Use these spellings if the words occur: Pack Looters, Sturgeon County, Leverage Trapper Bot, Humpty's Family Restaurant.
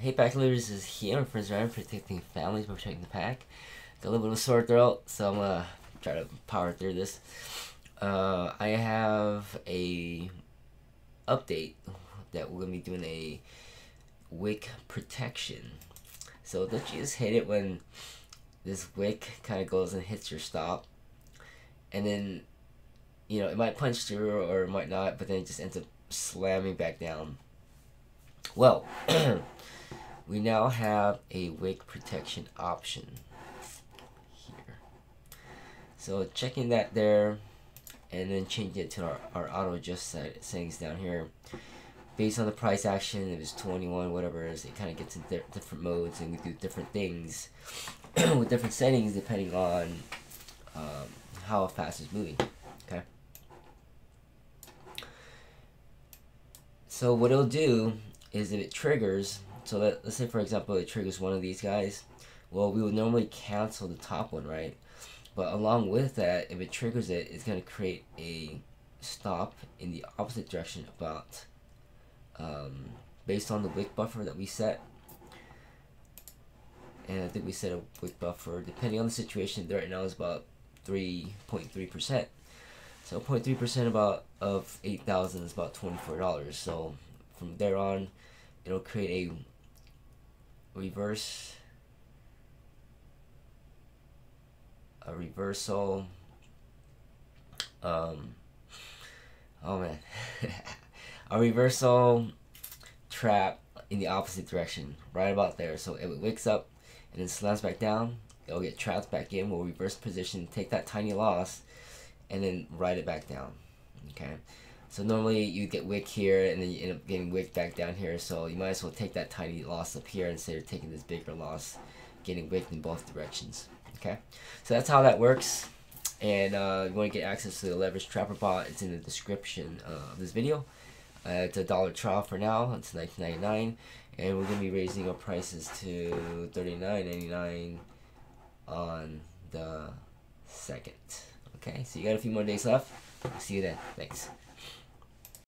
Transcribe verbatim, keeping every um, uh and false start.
Hey, Pack Looters is here for his round, protecting families by protecting the pack. Got a little bit of a sore throat, so I'm gonna try to power through this. Uh, I have a update that we're gonna be doing a wick protection. So don't you just hit it when this wick kind of goes and hits your stop, and then you know it might punch through or it might not, but then it just ends up slamming back down. Well, we now have a wick protection option here. So checking that there, and then changing it to our, our auto adjust settings down here. Based on the price action, it was twenty-one, whatever it is, it kind of gets in di different modes, and we do different things with different settings depending on um, how fast it's moving. Okay. So what it'll do is if it triggers, so that, let's say for example it triggers one of these guys, well we would normally cancel the top one, right? But along with that, if it triggers it, it's going to create a stop in the opposite direction about, um, based on the wick buffer that we set. And I think we set a wick buffer, depending on the situation, right now is about three point three percent. So zero point three percent about of eight thousand is about twenty-four dollars. So from there on, it'll create a reverse, a reversal. Um, oh man, a reversal trap in the opposite direction, right about there. So it wicks up and then slams back down. It'll get trapped back in. We'll reverse position, take that tiny loss, and then ride it back down. Okay, so normally you get wick here and then you end up getting wick back down here, so you might as well take that tiny loss up here instead of taking this bigger loss, getting wicked in both directions. Okay, so that's how that works. And uh, if you want to get access to the Leverage Trapper Bot, it's in the description uh, of this video. Uh, it's a dollar trial for now, it's nineteen ninety-nine, and we're going to be raising our prices to thirty-nine ninety-nine on the second. Okay, so you got a few more days left. See you then. Thanks.